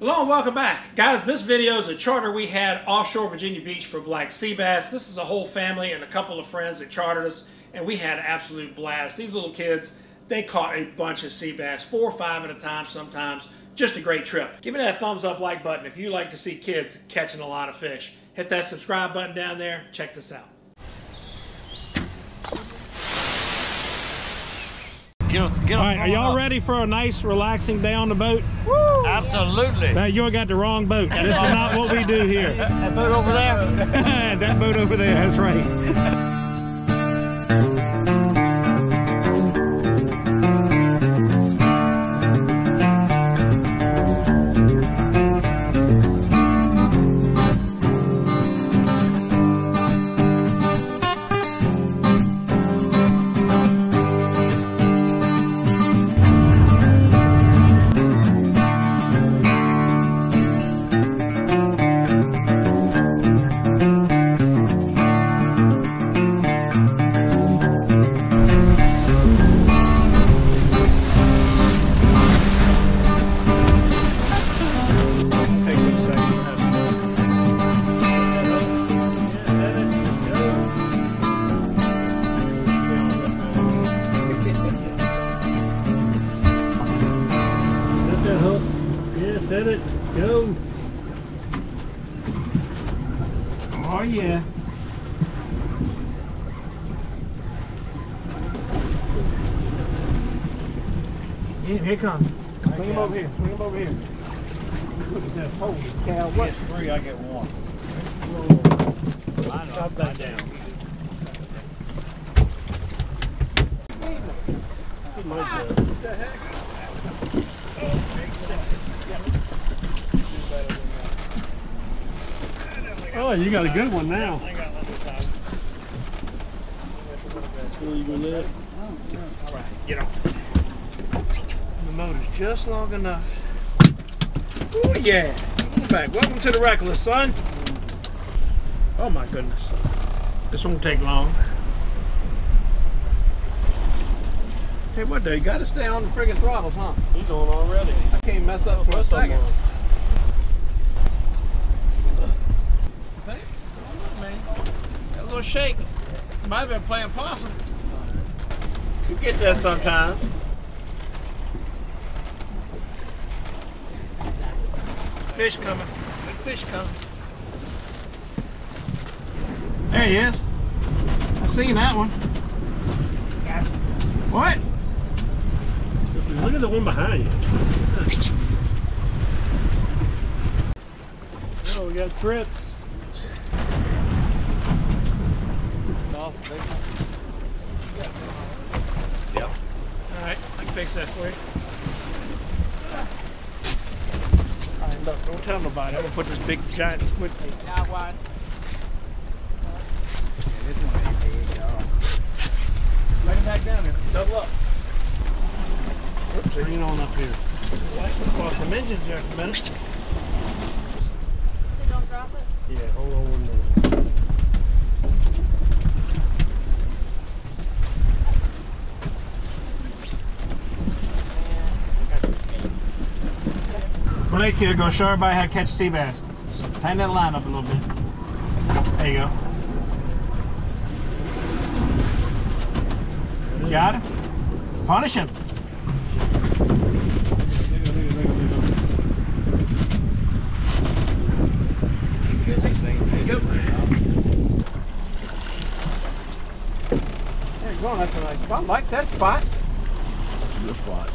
Hello and welcome back. Guys, this video is a charter we had offshore Virginia Beach for black sea bass. This is a whole family and a couple of friends that chartered us, and we had an absolute blast. These little kids, they caught a bunch of sea bass, 4 or 5 at a time sometimes. Just a great trip. Give me that thumbs up like button if you like to see kids catching a lot of fish. Hit that subscribe button down there. Check this out. Get all right, are y'all ready for a nice relaxing day on the boat? Woo! Absolutely. Now, you got the wrong boat. This is not what we do here. That boat over there. That boat over there, that's right. Set it, go. Oh yeah. Yeah, here comes. Bring him over here, bring him over here. Look at that, holy cow. What's 3, I get 1. Whoa. Line up, line down. What the heck? Oh, you got a good one now. That's where you gonna live. All right, get on. The motor's just long enough. Oh yeah! Come back. Welcome to the Reckless, son. Oh my goodness, this won't take long. Hey, what though? You got to stay on the friggin' throttles, huh? He's on already. I can't mess up for a second. Shake. Might have been playing possum. You get that sometimes. Fish coming. Good fish coming. There he is. I seen that one. Got you. What? Look at the one behind you. Oh, we got trips. Yep. Alright, I can fix that for you. Alright, look, don't tell nobody. I'm gonna put this big giant squid in. Yeah, one. Yeah, this one ain't big, y'all. Bring it back down here. Double up. Oops, bring it on up here. Well, some engines there for a minute. So don't drop it? Yeah, hold on 1 minute. Blake here, go show everybody how to catch sea bass. Tighten that line up a little bit. There you go. You got him? Punish him. There you go. There you go, that's a nice spot. Like that spot. That's a good spot.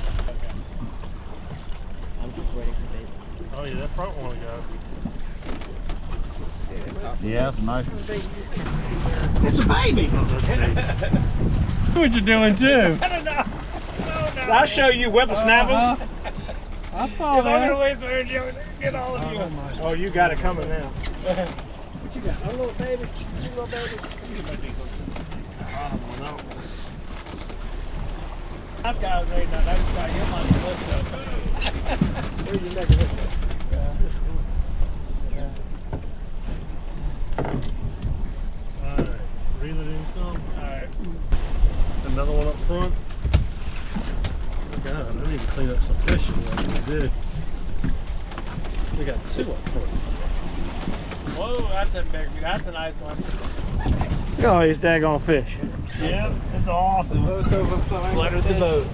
Oh yeah, that front one guys. Yeah, that's nice. It's a baby. What you doing too? I don't know. No. I'll show you whippersnappers. I saw that. Get all of you. Oh, you got it coming now. What you got? A little baby. That guy was ready. That was got him on his left. Where's your neck? Yeah. All right, reel it in some. All right, another one up front. God, I need to clean up some fish. What we did. We got two up for you. Whoa, that's a big, that's a nice one. Look at all these daggone fish. Yep, it's awesome. Flutter the boat.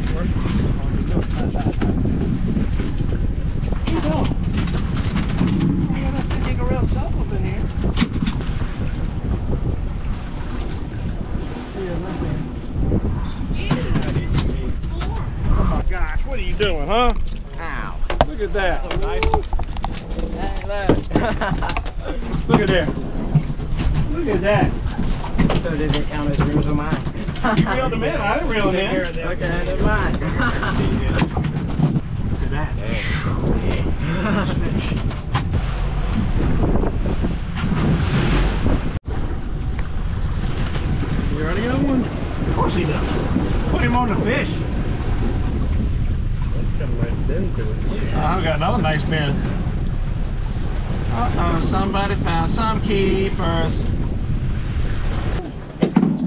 Here you go. You're gonna have to dig a real sub up in here. Oh my gosh, what are you doing, huh? Ow. Look at that. So nice. Look at there. Look at that. So did they count as yours or mine? You reeled them in, I didn't reel them in. Okay, I didn't mind. Look at that. Fish. We already got one? Of course he does. Put him on the fish. That's coming right into it. Yeah. I've got another nice bin. Uh-oh, somebody found some keepers.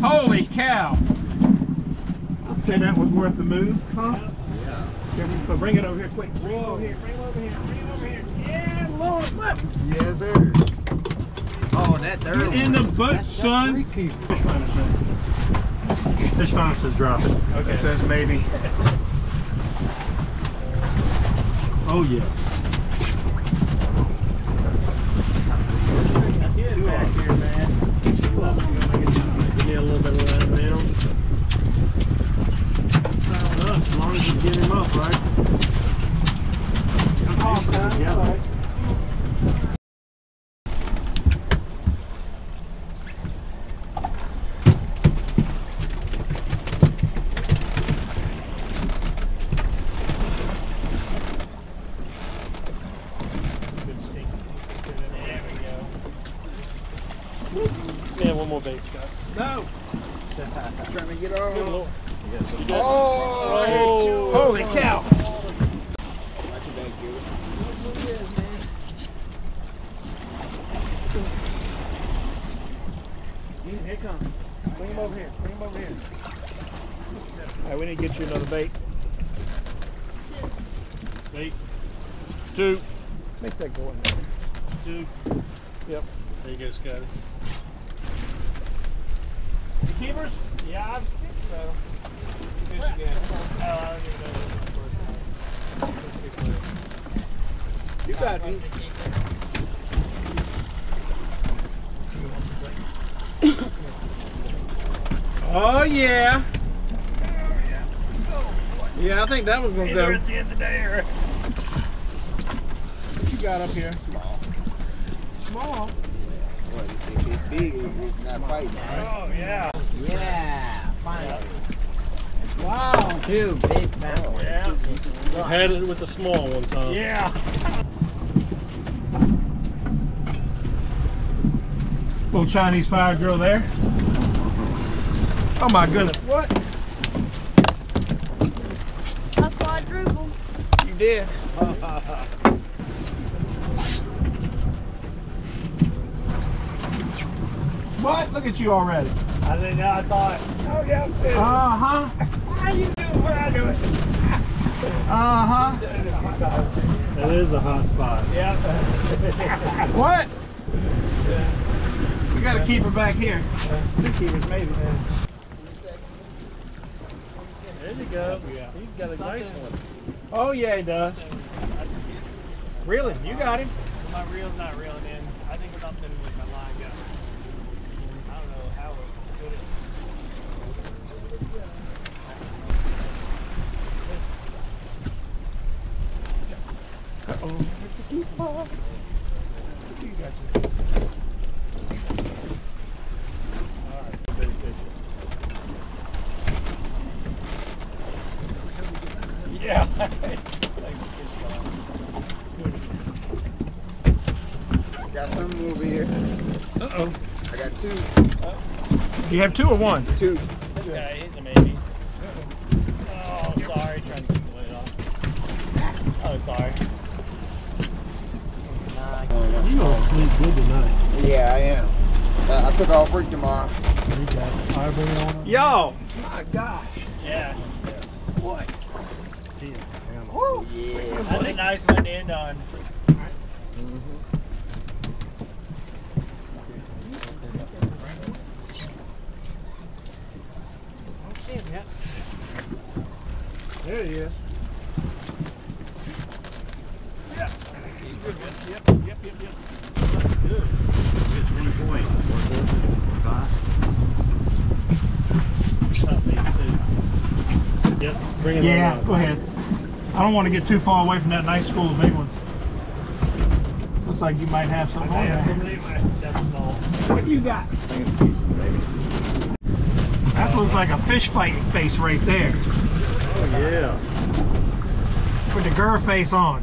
Holy cow! I'd say that was worth the move, huh? Yeah. Here, bring it over here quick. Bring it over here, bring it over here, bring it over here. Yeah, Lord, look! Yes, sir. Oh, that third one. Get in the boat, that's son. Fish finder says. Fish finder says drop it. Okay. It says maybe. Oh, yes. That's it back here, man. A little bit of that down. As long as you get him up, right? Come on, guys. Yeah. Right. Good stick. There we go. Man, one more bait, Scott. No! Trying to get on. Oh! Oh. Holy cow! Here it comes. Bring him over here. Bring him over here. Alright, we need to get you another bait. Bait. Two. Make that go in there. Two. Yep. There you go, Scotty. Keepers? Yeah, I think so. Fish again. Oh, I don't even know this person. You got me. Oh, yeah. Yeah, I think that was going to go. It's the end of the day, or... What you got up here? Small. Small? Yeah. If it's big, it's not fighting, right? Oh, yeah. Yeah, finally. Wow, two big battles. Yeah. I had it with the small ones, huh? Yeah. Little Chinese fire grill there. Oh my goodness, what? A quadruple. You did. What? Look at you already. I didn't know, I thought, oh yeah, I'm doing it. Uh-huh. How you doing what I do it? Uh-huh. That is a hot spot. Yeah. What? Yeah. We got a keeper back here. Two keepers, maybe. Yeah. There you go. Yeah. He's got a nice one. Oh yeah, he does. Really? You got him? My reel's not reeling in. I think it's something with my line going. Uh-oh. What do you got you? Alright, big fish. Yeah. I got something over here. Uh-oh. I got two. Do you have two or one? Two. This guy is a maybe. Oh, I'm sorry. Trying to keep the lid off. Oh, sorry. You don't sleep good tonight. Yeah, I am. I took off work tomorrow. Y'all! My gosh. Yes. What? Damn. Woo! Yeah. That's a nice one to end on. There he is. Yeah. He's good. Yep. Good. It's 1 point. 1 point. 1 5. Yep. Bring it on. Go ahead. I don't want to get too far away from that nice school of big ones. Looks like you might have something on there. That's all. What do you got? That looks like a fish fighting face right there. Yeah. Put the girl face on.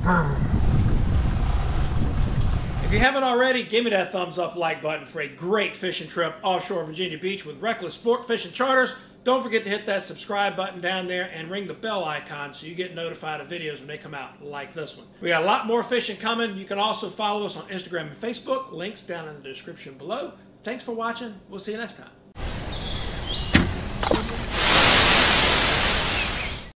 If you haven't already, give me that thumbs up like button for a great fishing trip offshore Virginia Beach with Reckless Sport Fishing Charters. Don't forget to hit that subscribe button down there and ring the bell icon so you get notified of videos when they come out like this one. We got a lot more fishing coming. You can also follow us on Instagram and Facebook. Links down in the description below. Thanks for watching. We'll see you next time.